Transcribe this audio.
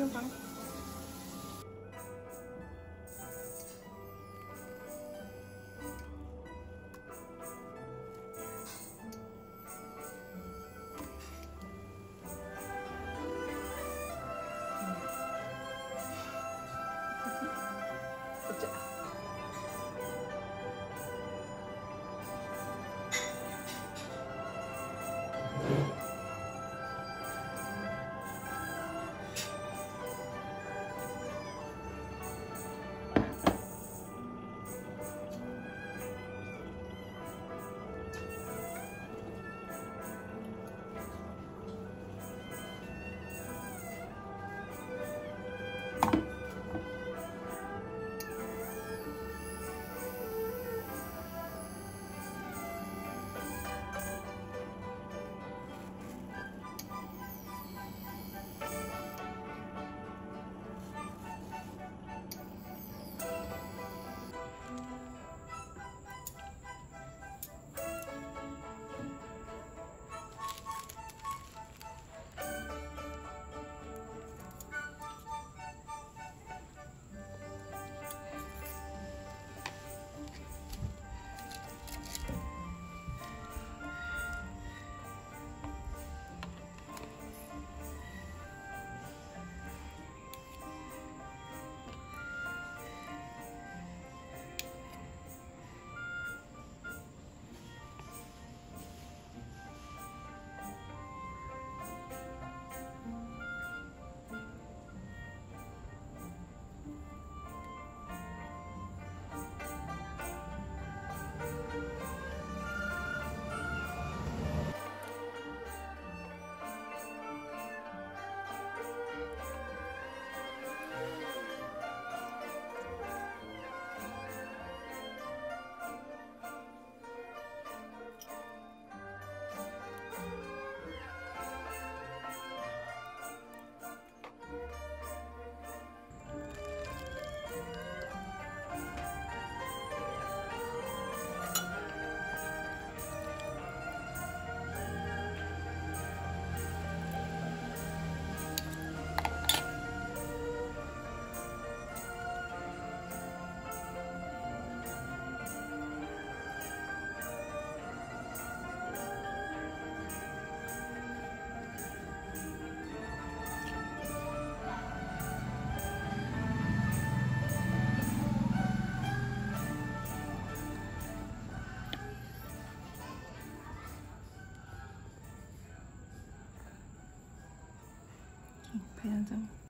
不用拔。拍张照。